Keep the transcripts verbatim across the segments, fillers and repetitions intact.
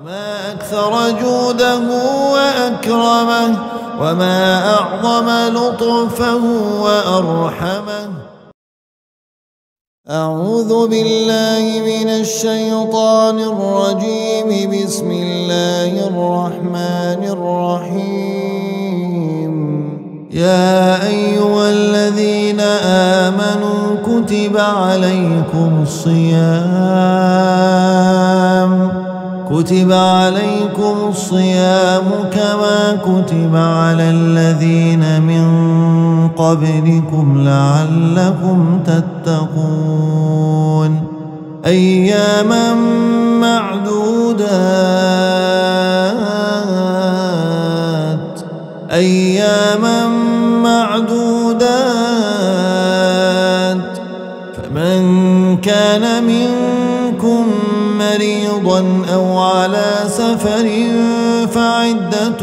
وما أكثر جوده وأكرمه، وما أعظم لطفه وأرحمه. أعوذ بالله من الشيطان الرجيم. بسم الله الرحمن الرحيم. يا أيها الذين آمنوا كتب عليكم الصيام كتب عليكم الصيام كما كتب على الذين من قبلكم لعلكم تتقون. أياما معدودات أياما معدودات فمن كان منكم مريضا أو على سفر فعدة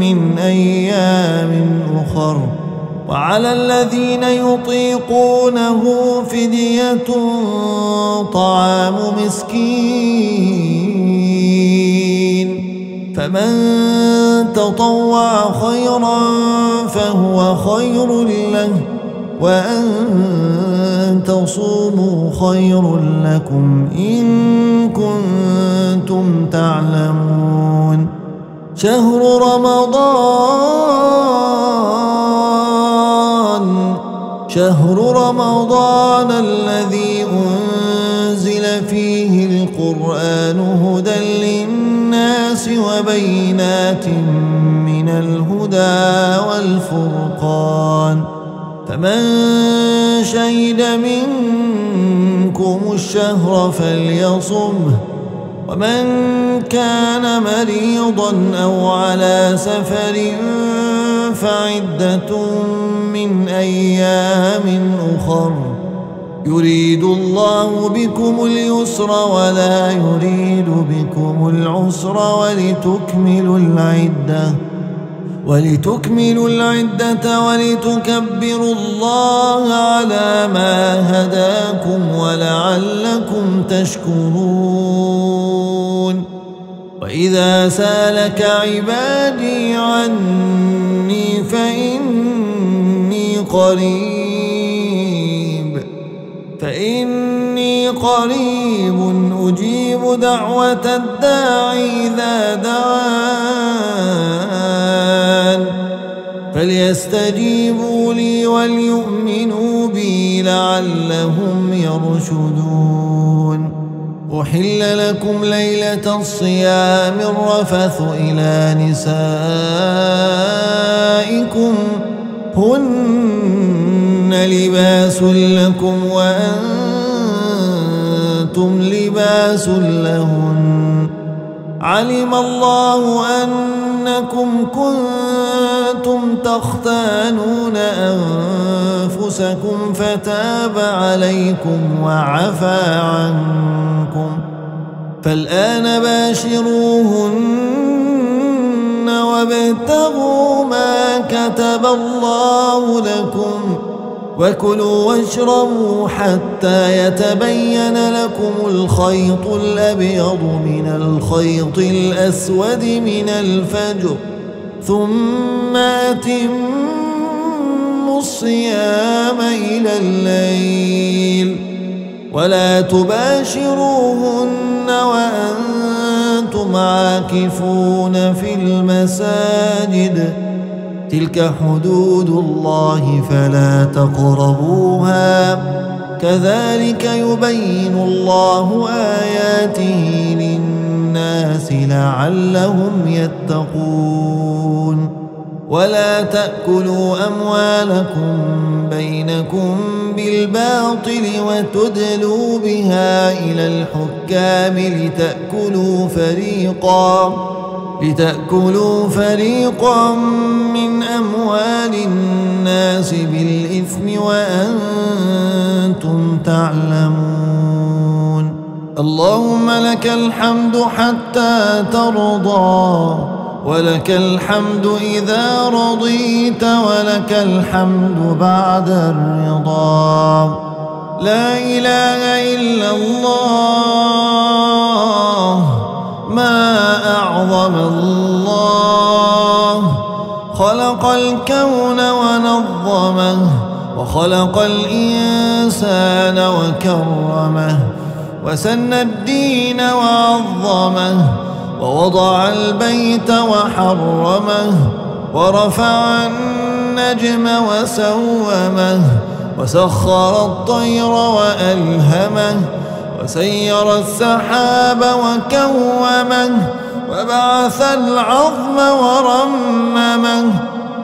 من أيام أخر، وعلى الذين يطيقونه فدية طعام مسكين، فمن تطوع خيرا فهو خير له، وأن تصوموا خير لكم إن كنتم تعلمون. شهر رمضان شهر رمضان الذي أنزل فيه القرآن هدى للناس وبينات من الهدى والفرقان، فمن شهد منكم الشهر فليصمه، ومن كان مريضا أو على سفر فعدة من أيام أخر. يريد الله بكم اليسر ولا يريد بكم العسر ولتكملوا العدة ولتكملوا العدة ولتكبروا الله على ما هداكم ولعلكم تشكرون. وإذا سالك عبادي عني فإني قريب فإني قريب أجيب دعوة الداعي إذا دعان، فليستجيبوا لي وليؤمنوا بي لعلهم يرشدون. أحل لكم ليلة الصيام الرفث إلى نسائكم، هن لباس لكم وأنتم لباس لهن. علم الله أنكم كنتم تختانون أنفسكم فتاب عليكم وعفى عنكم، فالآن باشروهن وابتغوا ما كتب الله لكم، وكلوا واشربوا حتى يتبين لكم الخيط الأبيض من الخيط الأسود من الفجر، ثم أتموا الصيام إلى الليل، ولا تباشروهن وأنتم عاكفون في المساجد، تلك حدود الله فلا تقربوها، كذلك يبين الله آياته للناس لعلهم يتقون. ولا تأكلوا أموالكم بينكم بالباطل وتدلوا بها إلى الحكام لتأكلوا فريقا لتأكلوا فريقا من أموال الناس بالإثم وأنتم تعلمون. اللهم لك الحمد حتى ترضى، ولك الحمد إذا رضيت، ولك الحمد بعد الرضا. لا إله إلا الله، ما أعظم الله. خلق الكون ونظمه، وخلق الإنسان وكرمه، وسن الدين وعظمه، ووضع البيت وحرمه، ورفع النجم وسومه، وسخر الطير وألهمه، وسير السحاب وكومه، وبعث العظم ورممه،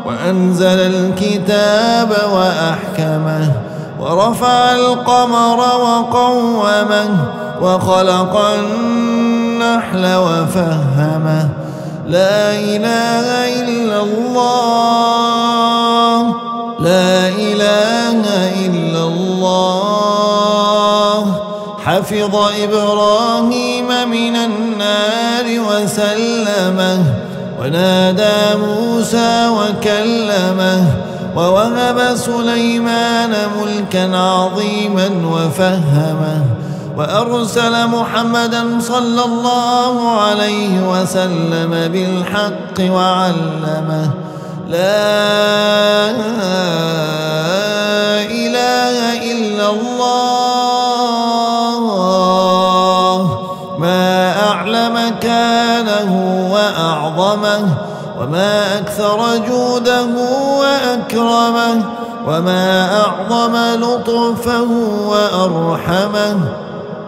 وأنزل الكتاب وأحكمه، ورفع القمر وقومه، وخلق النحل وفهمه. لا إله إلا الله، لا إله إلا الله. حفظ إبراهيم من النار وسلمه، ونادى موسى وكلمه، ووهب سليمان ملكا عظيما وفهمه، وأرسل محمدا صلى الله عليه وسلم بالحق وعلمه. لا إله إلا الله. ما أعلم كانه وأعظمه، وما أكثر جوده وأكرمه، وما أعظم لطفه وأرحمه.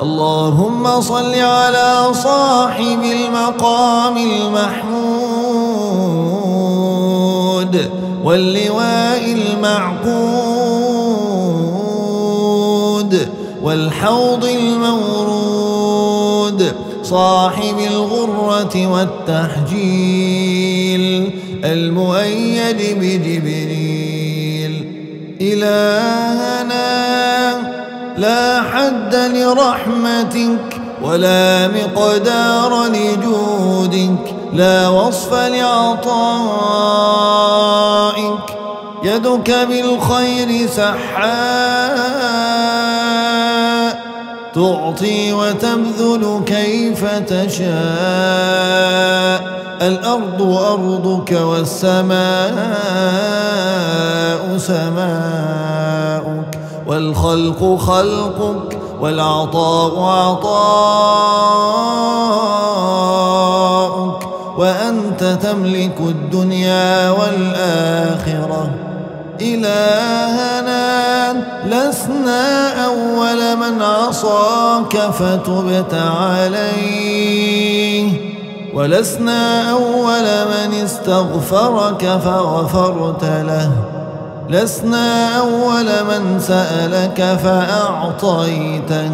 اللهم صل على صاحب المقام المحمود واللواء المعقود والحوض المورود، صاحب الغرة والتحجيل، المؤيد بجبريل. إلهنا لا حد لرحمتك، ولا مقدار لجودك، لا وصف لعطائك. يدك بالخير سحاء، تعطي وتبذل كيف تشاء. الأرض أرضك والسماء سماؤك، والخلق خلقك، والعطاء عطاؤك، وأنت تملك الدنيا والآخرة. إلهنا لسنا أول من عصاك فتبت عليه، ولسنا أول من استغفرك فغفرت له، لسنا أول من سألك فأعطيته.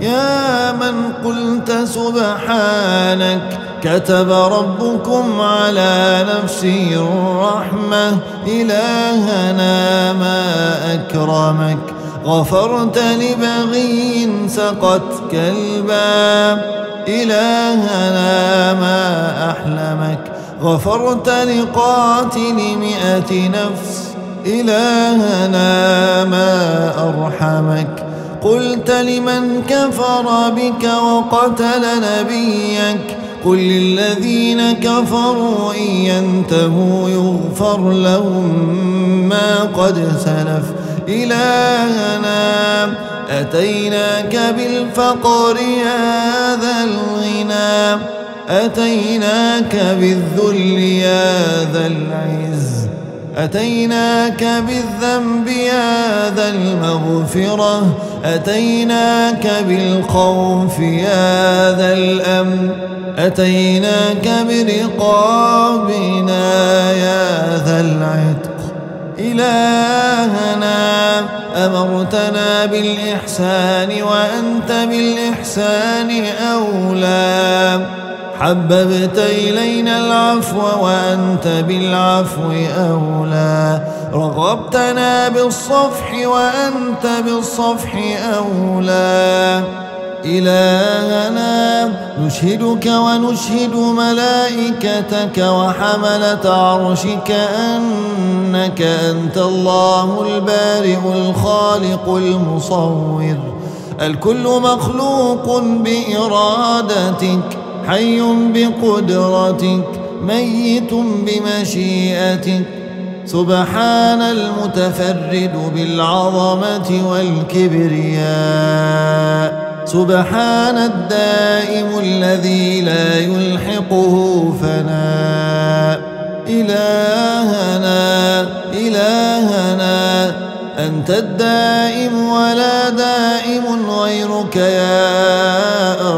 يا من قلت سبحانك كتب ربكم على نفسه الرحمة. إلهنا ما أكرمك، غفرت لبغي سقت كالباب. إلهنا ما أحلمك، غفرت لقاتل مئة نفس. إلهنا ما أرحمك، قلت لمن كفر بك وقتل نبيك: قل للذين كفروا إن ينتهوا يغفر لهم ما قد سلف. إلهنا أتيناك بالفقر يا ذا الغنى، أتيناك بالذل يا ذا العز، أتيناك بالذنب يا ذا المغفرة، أتيناك بالخوف يا ذا الأمن، أتيناك برقابنا يا ذا العتق. إلهنا أمرتنا بالإحسان وأنت بالإحسان أولى، حببت إلينا العفو وأنت بالعفو أولى، رغبتنا بالصفح وأنت بالصفح أولى. إلهنا نشهدك ونشهد ملائكتك وحملة عرشك أنك أنت الله البارئ الخالق المصور، الكل مخلوق بإرادتك، حي بقدرتك ميت بمشيئتك سبحان المتفرد بالعظمة والكبرياء سبحان الدائم الذي لا يلحقه فناء إلهنا إلهنا أنت الدائم ولا دائم غيرك يا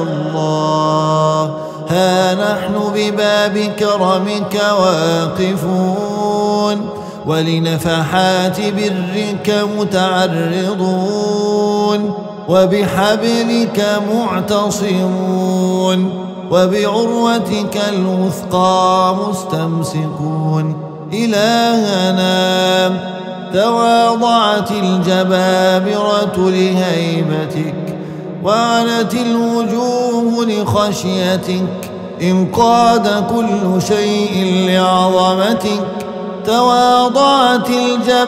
الله ها نحن بباب كرمك واقفون ولنفحات برك متعرضون وبحبلك معتصمون وبعروتك الوثقى مستمسكون إلهنا تواضعت الجبابرة لهيبتك وعنت الوجوه لخشيتك انقاد كل شيء لعظمتك تواضعت الجبابرة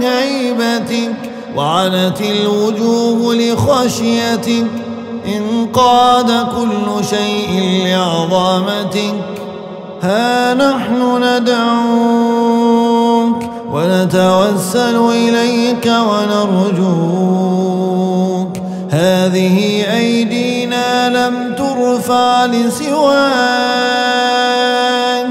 لهيبتك وعنت الوجوه لخشيتك انقاد كل شيء لعظمتك ها نحن ندعوك ونتوسل إليك ونرجوك هذه أيدينا لم ترفع لسواك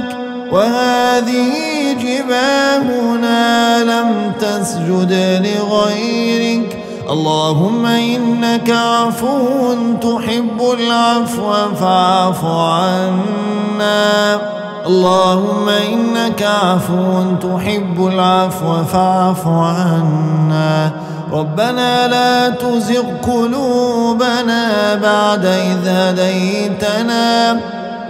وهذه جباهنا لم تسجد لغيرك اللهم إنك عفو تحب العفو فاعف عنا اللهم إنك عفو تحب العفو فاعف عنا ربنا لا تزغ قلوبنا بعد إذ هديتنا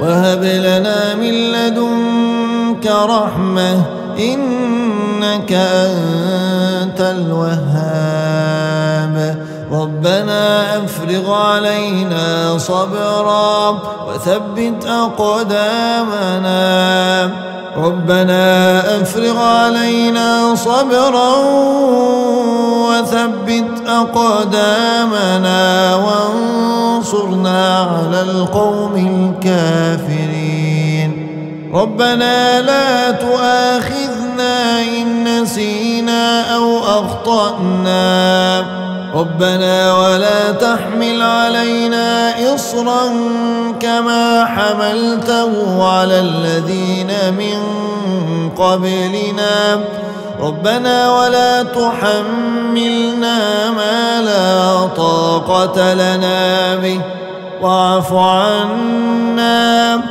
وهب لنا من لدنك رحمة إنك أنت الوهاب ربنا أفرغ علينا صبرا وثبت أقدامنا ربنا أفرغ علينا صبرا وثبت أقدامنا وانصرنا على القوم الكافرين ربنا لا تؤاخذنا إن نسينا أو أخطأنا ربنا ولا تحمل علينا إصرا كما حملته على الذين من قبلنا ربنا ولا تحملنا ما لا طاقة لنا به واعف عنا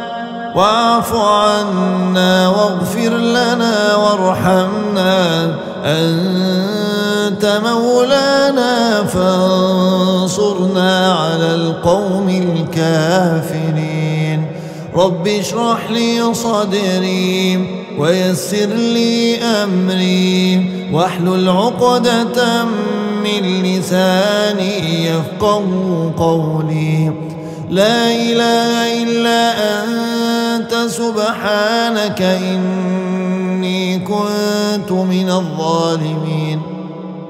واعف عنا واغفر لنا وارحمنا أنت مولانا فانصرنا على القوم الكافرين رب اشرح لي صدري ويسر لي أمري واحلل عقدة من لساني يفقه قولي لا إله إلا أنت سبحانك إني كنت من الظالمين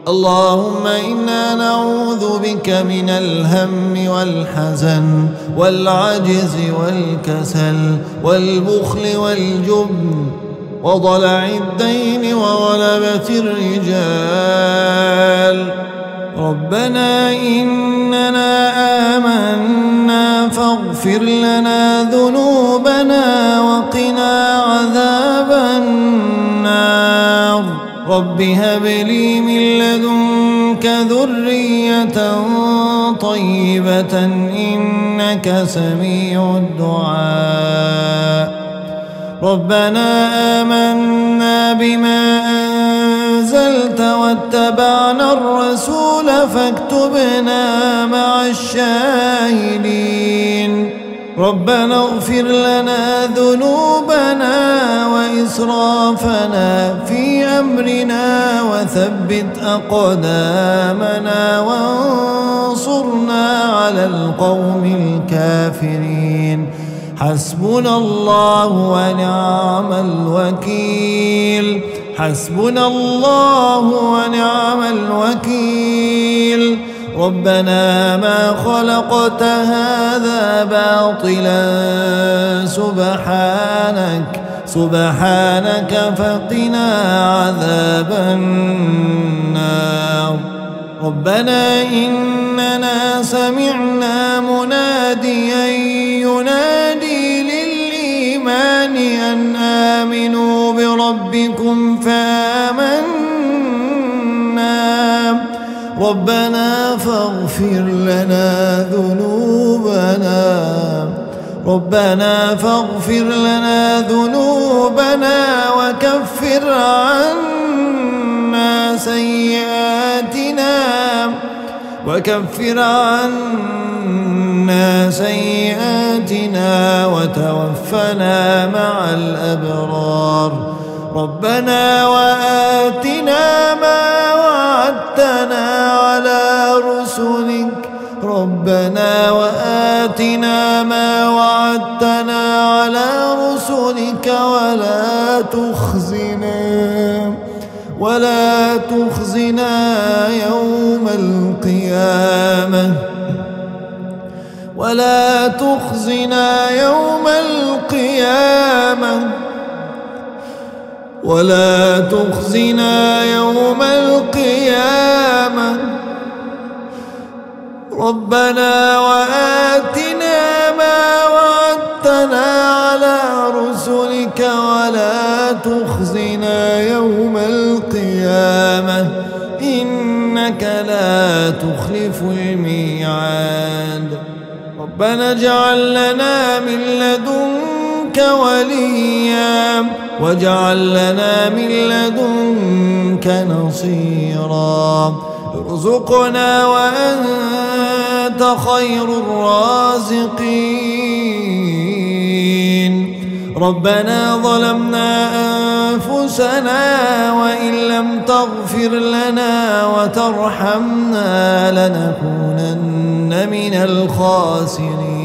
اللهم إنا نعوذ بك من الهم والحزن والعجز والكسل والبخل والجبن وضلع الدين وغلبة الرجال ربنا إننا آمنا فاغفر لنا ذنوبنا وقنا عذاب النار رب هب لي من لدنك ذرية طيبة إنك سميع الدعاء ربنا آمنا بما أنزلت واتبعنا الرسول فاكتبنا مع الشاهدين ربنا اغفر لنا ذنوبنا وإسرافنا في أمرنا وثبت أقدامنا وانصرنا على القوم الكافرين حسبنا الله ونعم الوكيل حسبنا الله ونعم الوكيل ربنا ما خلقت هذا باطلا سبحانك سبحانك فقنا عذاب النار. ربنا إننا سمعنا مناديا ينادي للإيمان أن آمنوا بربكم فآمنا ربنا فاغفر لنا ذنوبنا ربنا فاغفر لنا ذنوبنا وكفر عنا سيئاتنا وكفر عنا سيئاتنا وتوفنا مع الأبرار. ربنا وآتنا ما وعدتنا على رسلك ربنا وآتنا ما وعدتنا على رسلك ولا تخزنا ولا تخزنا يوم القيامة ولا تخزنا يوم القيامة ولا تخزنا يوم القيامة. ربنا وآتنا ما وعدتنا على رسلك ولا تخزنا يوم القيامة إنك لا تخلف الميعاد. ربنا اجعل لنا من لدنك وليا واجعل لنا من لدنك نصيرا. ارزقنا وأنت خير الرازقين. ربنا ظلمنا أنفسنا وإن لم تغفر لنا وترحمنا لنكونن من الخاسرين.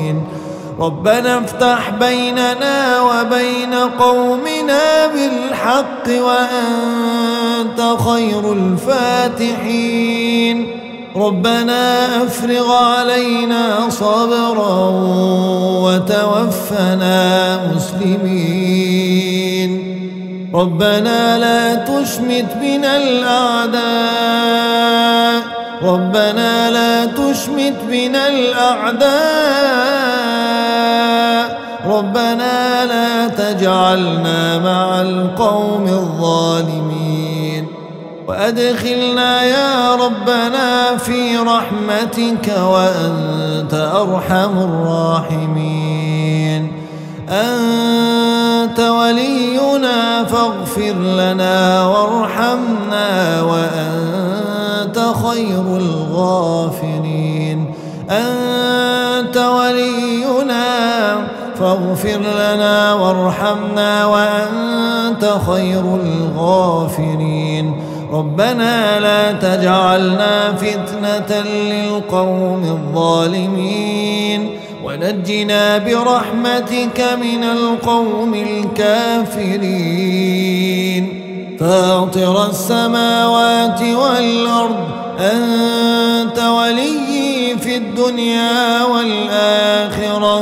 ربنا افتح بيننا وبين قومنا بالحق وأنت خير الفاتحين. ربنا أفرغ علينا صبرا وتوفنا مسلمين. ربنا لا تشمت بنا الأعداء ربنا لا تشمت بنا الأعداء ربنا لا تجعلنا مع القوم الظالمين. وأدخلنا يا ربنا في رحمتك وأنت أرحم الراحمين. أنت ولينا فاغفر لنا وارحمنا وأنت خير الغافرين. أنت ولينا فاغفر لنا وارحمنا وأنت خير الغافرين. ربنا لا تجعلنا فتنة للقوم الظالمين ونجنا برحمتك من القوم الكافرين. فاطر السماوات والأرض أنت وليي في الدنيا والآخرة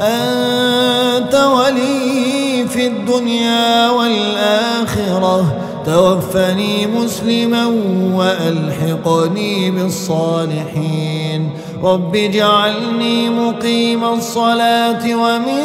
أنت وليي في الدنيا والآخرة توفني مسلما وألحقني بالصالحين. رب اجعلني مقيم الصلاة ومن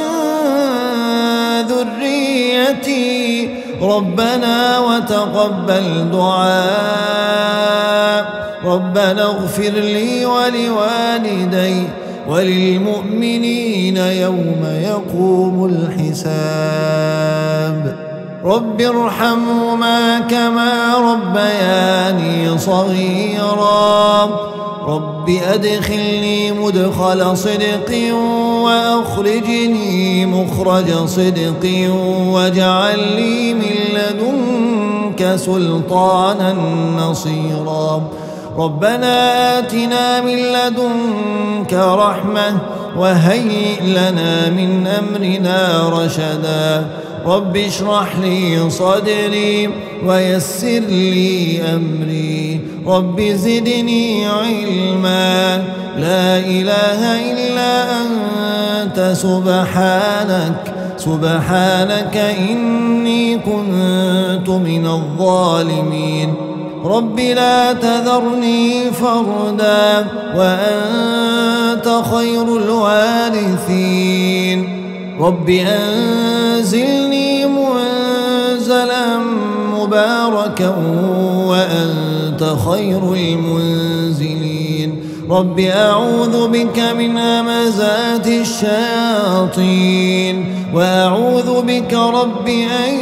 ذريتي ربنا وتقبل دعاء. ربنا اغفر لي ولوالدي وللمؤمنين يوم يقوم الحساب. رب ارحمهما كما ربياني صغيرا. رب أدخلني مدخل صدق وأخرجني مخرج صدق واجعل لي من لدنك سلطانا نصيرا. ربنا آتنا من لدنك رحمة وهيئ لنا من أمرنا رشدا. رب اشرح لي صدري ويسر لي أمري رب زدني علما. لا إله إلا أنت سبحانك سبحانك إني كنت من الظالمين. رب لا تذرني فردا وأنت خير الوارثين. رب أنزلني منزلا مباركا وأنت خير المنزلين. رب أعوذ بك من همزات الشياطين وأعوذ بك رب أن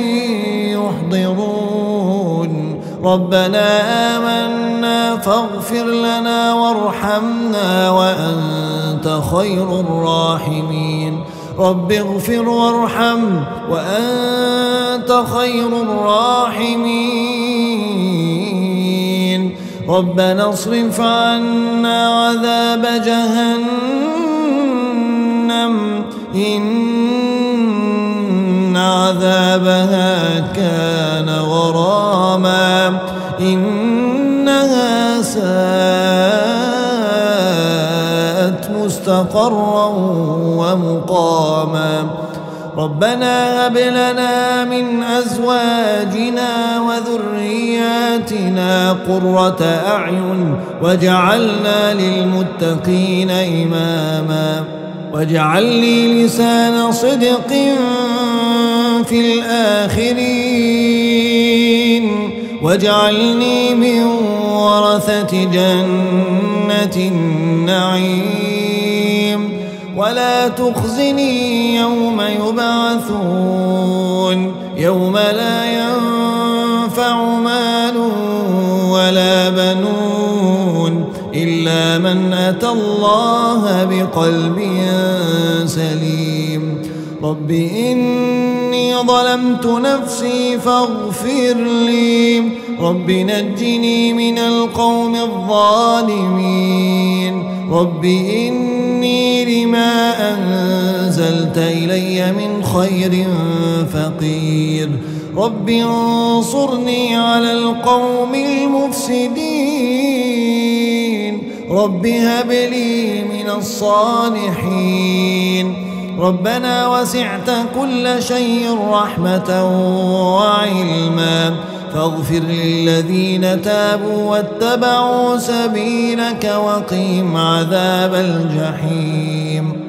يحضرون. ربنا آمنا فاغفر لنا وارحمنا وأنت خير الراحمين. رب اغفر وارحم وأنت خير الراحمين. ربنا اصرف عنا عذاب جهنم إن عذابها كان غراما إنها ساءت مستقرا ومقاما. ربنا هب لنا من أزواجنا وذرياتنا قرة أعين واجعلنا للمتقين إماما. واجعل لي لسان صدق في الآخرين. واجعلني من ورثة جنة النعيم. ولا تخزني يوم يبعثون يوم لا ينفع مال ولا بنون إلا من أتى الله بقلب سليم. رب إني ظلمت نفسي فاغفر لي. رب نجني من القوم الظالمين. رب إني لما أنزلت إلي من خير فقير. رب انصرني على القوم المفسدين. رب هب لي من الصالحين. ربنا وسعت كل شيء رحمة وعلما فاغفر للذين تابوا واتبعوا سبيلك وقهم عذاب الجحيم.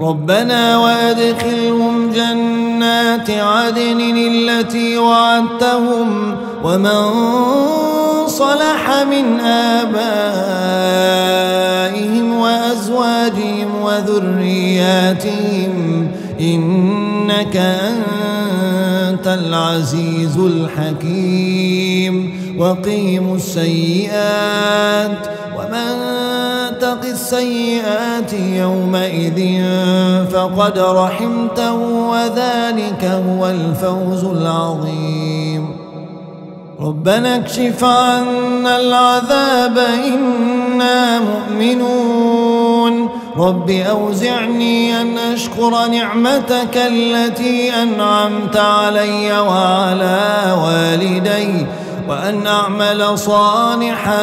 ربنا وأدخلهم جنات عدن التي وعدتهم ومن صلح من آبائهم وأزواجهم وذرياتهم إنك أنت العزيز الحكيم. وقهم السيئات ومن ومن تق السيئات يومئذ فقد رحمته وذلك هو الفوز العظيم. ربنا اكشف عنا العذاب إنا مؤمنون. رب أوزعني أن أشكر نعمتك التي أنعمت علي وعلى والدي وأن أعمل صالحا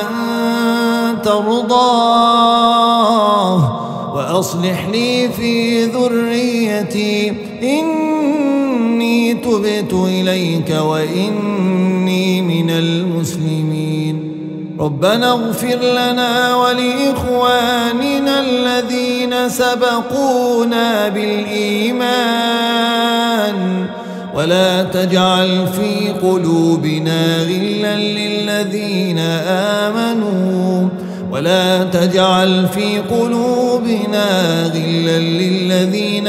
ترضاه وأصلح لي في ذريتي إني تبت إليك وإني من المسلمين. ربنا اغفر لنا ولإخواننا الذين سبقونا بالإيمان ولا تجعل في قلوبنا غلا للذين آمنوا ولا تجعل في قلوبنا غلا للذين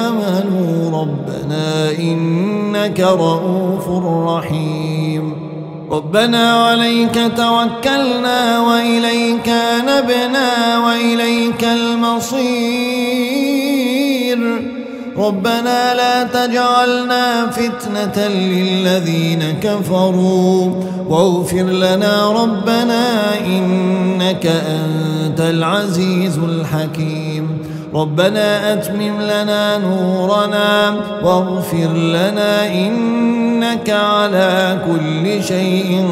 آمنوا ربنا إنك رؤوف رحيم. ربنا عليك توكلنا وإليك أنبنا وإليك المصير. ربنا لا تجعلنا فتنة للذين كفروا واغفر لنا ربنا إنك أنت العزيز الحكيم. ربنا أتمم لنا نورنا واغفر لنا إنك على كل شيء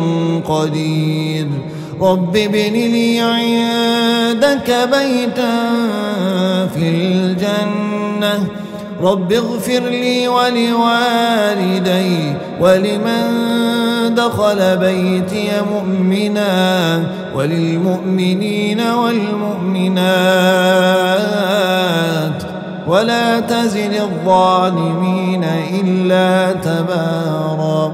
قدير. رب ابن لي عندك بيتا في الجنة، رب اغفر لي ولوالدي ولمن دخل بيتي مؤمنا وللمؤمنين والمؤمنات، ولا تزد الظالمين إلا تبارا.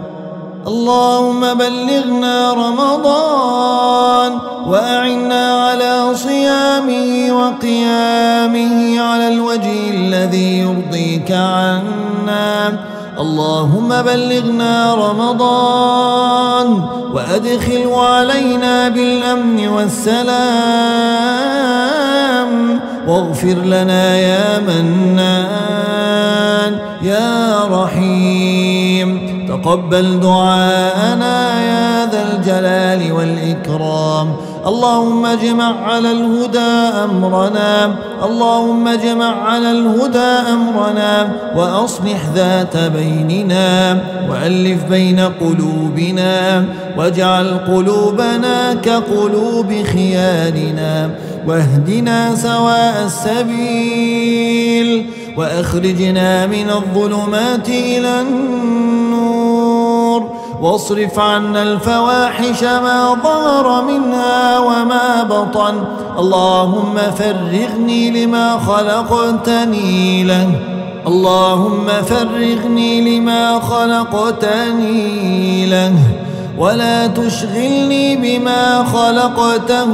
اللهم بلغنا رمضان وأعنا على صيامه وقيامه على الوجه الذي يرضيك عنا. اللهم بلغنا رمضان وأدخل علينا بالأمن والسلام، واغفر لنا يا منان يا رحيم. تقبل دعاءنا يا ذا الجلال والإكرام. اللهم اجمع على الهدى أمرنا، اللهم اجمع على الهدى أمرنا، وأصلح ذات بيننا، وألف بين قلوبنا، واجعل قلوبنا كقلوب خيالنا، واهدنا سواء السبيل، وأخرجنا من الظلمات إلى النور، واصرف عنا الفواحش ما ظهر منها وما بطن. اللهم فرغني لما خلقتني له، اللهم فرغني لما خلقتني له، ولا تشغلني بما خلقته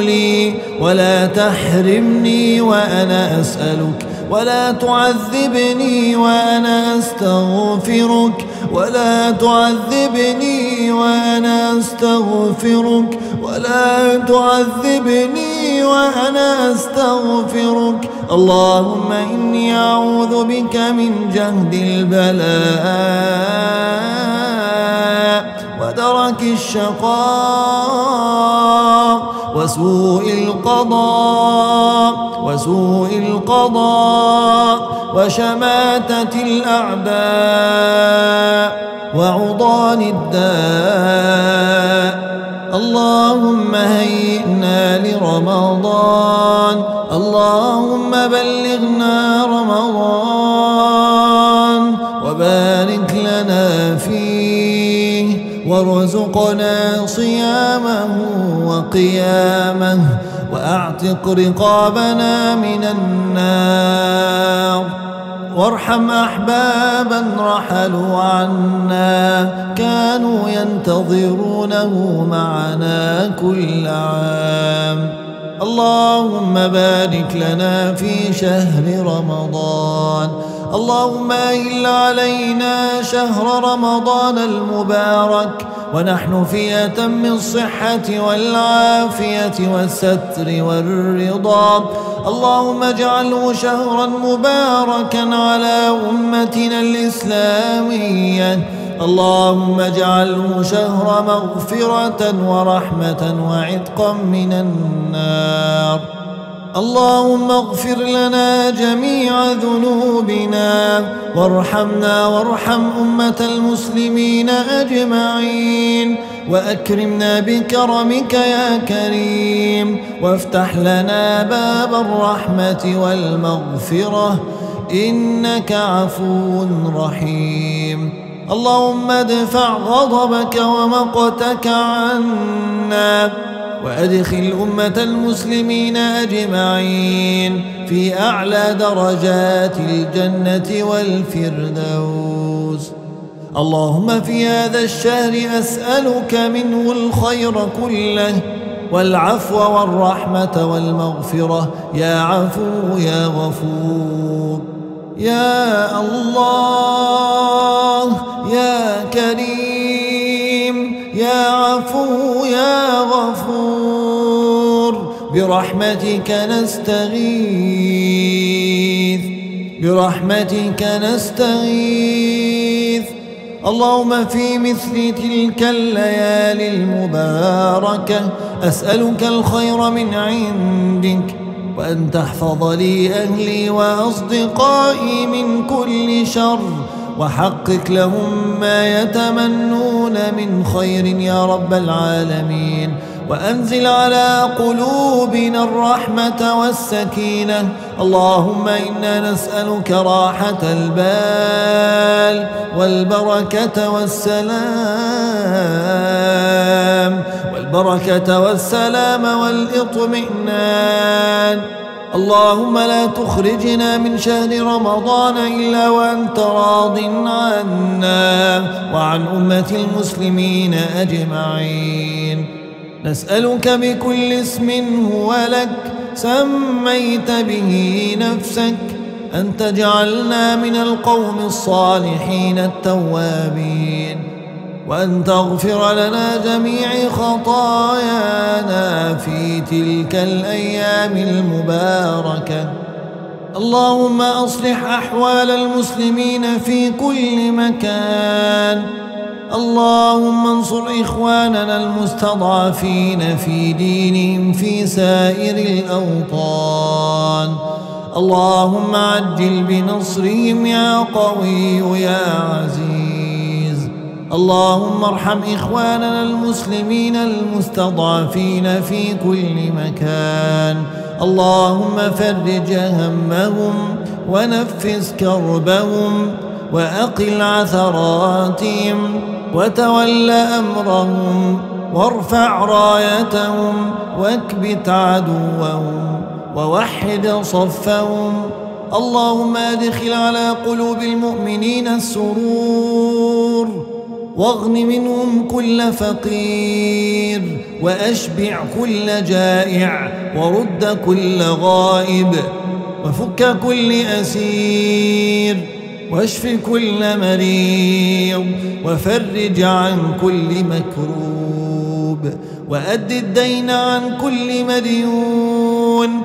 لي، ولا تحرمني وأنا أسألك، ولا تعذبني وأنا أستغفرك، ولا تعذبني وأنا أستغفرك، ولا تعذبني وأنا أستغفرك. اللهم إني أعوذ بك من جهد البلاء ودرك الشقاء وسوء القضاء وسوء القضاء وشماتة الأعداء وعضال الداء. اللهم هيئنا لرمضان، اللهم بلغنا رمضان، وبارك لنا فيه، وارزقنا صيامه وقيامه، وأعتق رقابنا من النار، وارحم أحبابا رحلوا عنا كانوا ينتظرونه معنا كل عام. اللهم بارك لنا في شهر رمضان، اللهم أهل علينا شهر رمضان المبارك ونحن في أتم الصحة والعافية والستر والرضا. اللهم اجعله شهرا مباركا على أمتنا الإسلامية، اللهم اجعله شهر مغفرة ورحمة وعتقا من النار. اللهم اغفر لنا جميع ذنوبنا، وارحمنا وارحم أمة المسلمين أجمعين، وأكرمنا بكرمك يا كريم، وافتح لنا باب الرحمة والمغفرة، إنك عفو رحيم. اللهم ادفع غضبك ومقتك عنا، وأدخل أمة المسلمين أجمعين في أعلى درجات الجنة والفردوس. اللهم في هذا الشهر أسألك منه الخير كله والعفو والرحمة والمغفرة، يا عفو يا غفور يا الله يا كريم يا عفو يا غفور. برحمتك نستغيث برحمتك نستغيث. اللهم في مثل تلك الليالي المباركة أسألك الخير من عندك، وأن تحفظ لي أهلي وأصدقائي من كل شر، وحقق لهم ما يتمنون من خير يا رب العالمين. وأنزل على قلوبنا الرحمة والسكينة. اللهم إنا نسألك راحة البال والبركة والسلام والبركة والسلام والإطمئنان. اللهم لا تخرجنا من شهر رمضان إلا وأنت راض عنا وعن أمة المسلمين أجمعين. نسألك بكل اسم هو لك سميت به نفسك أن تجعلنا من القوم الصالحين التوابين، وأن تغفر لنا جميع خطايانا في تلك الأيام المباركة. اللهم أصلح أحوال المسلمين في كل مكان. اللهم انصر إخواننا المستضعفين في دينهم في سائر الأوطان. اللهم عجل بنصرهم يا قوي يا عزيز. اللهم ارحم إخواننا المسلمين المستضعفين في كل مكان. اللهم فرج همهم ونفس كربهم وأقل عثراتهم وتول أمرهم وارفع رايتهم واكبت عدوهم ووحد صفهم. اللهم أدخل على قلوب المؤمنين السرور واغن منهم كل فقير وأشبع كل جائع ورد كل غائب وفك كل أسير واشف كل مريض وفرج عن كل مكروب وأد الدين عن كل مديون.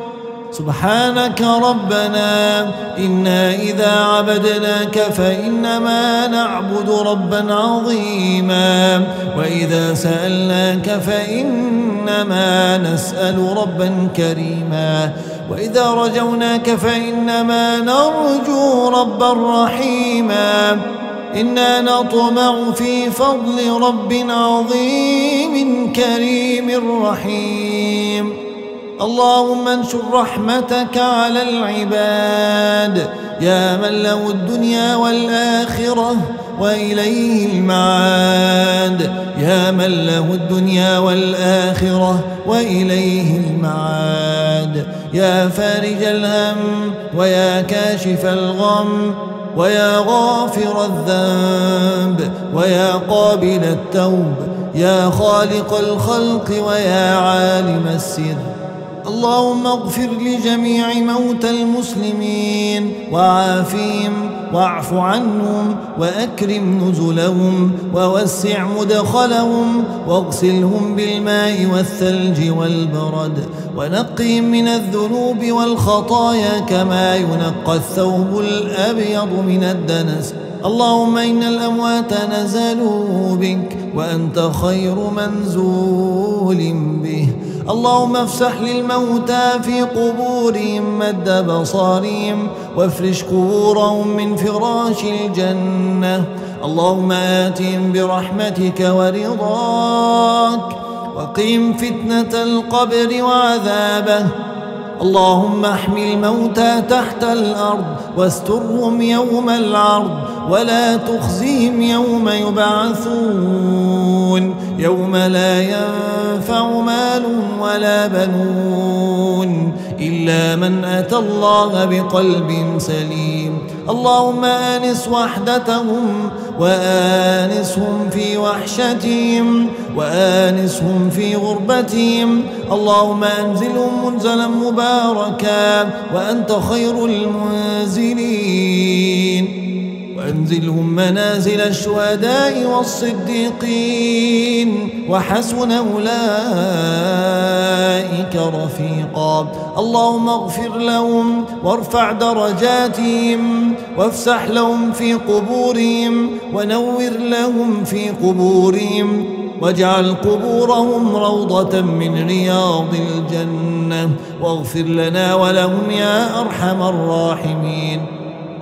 سبحانك ربنا إنا إذا عبدناك فإنما نعبد ربا عظيما، وإذا سألناك فإنما نسأل ربا كريما، وإذا رجوناك فإنما نرجو ربا رحيما. إنا نطمع في فضل رب عظيم كريم رحيم. اللهم انشر رحمتك على العباد يا من له الدنيا والآخرة وإليه المعاد، يا من له الدنيا والآخرة وإليه المعاد، يا فارج الهم ويا كاشف الغم ويا غافر الذنب ويا قابل التوب، يا خالق الخلق ويا عالم السر. اللهم اغفر لجميع موتى المسلمين وعافهم واعف عنهم وأكرم نزلهم ووسع مدخلهم واغسلهم بالماء والثلج والبرد ونقهم من الذنوب والخطايا كما ينقى الثوب الأبيض من الدنس. اللهم إن الأموات نزلوا بك وأنت خير منزول به. اللهم افسح للموتى في قبورهم مد بصارهم وافرش قبورهم من فراش الجنة. اللهم آتهم برحمتك ورضاك وقهم فتنة القبر وعذابه. اللهم احمي الموتى تحت الأرض واسترهم يوم العرض ولا تخزهم يوم يبعثون، يوم لا ينفع مال ولا بنون إلا من أتى الله بقلب سليم. اللهم آنس وحدتهم وآنسهم في وحشتهم وآنسهم في غربتهم. اللهم أنزلهم منزلا مباركا وأنت خير المنزلين، وأنزلهم منازل الشهداء والصديقين وحسن أولئك رفيقا. اللهم اغفر لهم وارفع درجاتهم وافسح لهم في قبورهم ونور لهم في قبورهم واجعل قبورهم روضة من رياض الجنة، واغفر لنا ولهم يا أرحم الراحمين.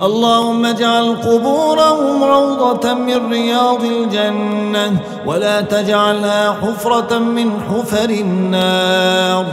اللهم اجعل قبورهم روضة من رياض الجنة ولا تجعلها حفرة من حفر النار.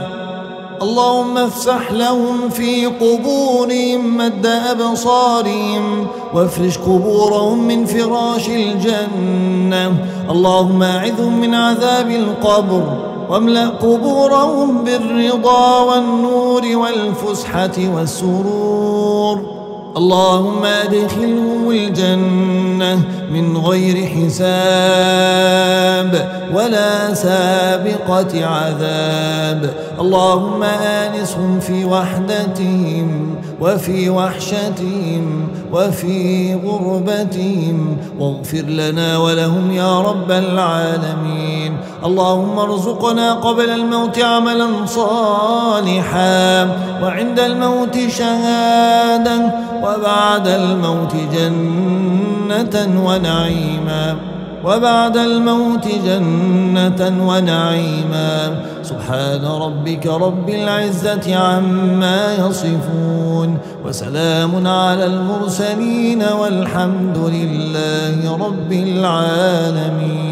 اللهم افسح لهم في قبورهم مد أبصارهم وافرش قبورهم من فراش الجنة. اللهم أعذهم من عذاب القبر واملأ قبورهم بالرضا والنور والفسحة والسرور. اللهم أدخلهم الجنة من غير حساب ولا سابقة عذاب. اللهم آنسهم في وحدتهم وفي وحشتهم وفي غربتهم واغفر لنا ولهم يا رب العالمين. اللهم ارزقنا قبل الموت عملا صالحا وعند الموت شهادة وبعد الموت جنة ونعيما وبعد الموت جنة ونعيما. سبحان ربك رب العزة عما يصفون وسلام على المرسلين والحمد لله رب العالمين.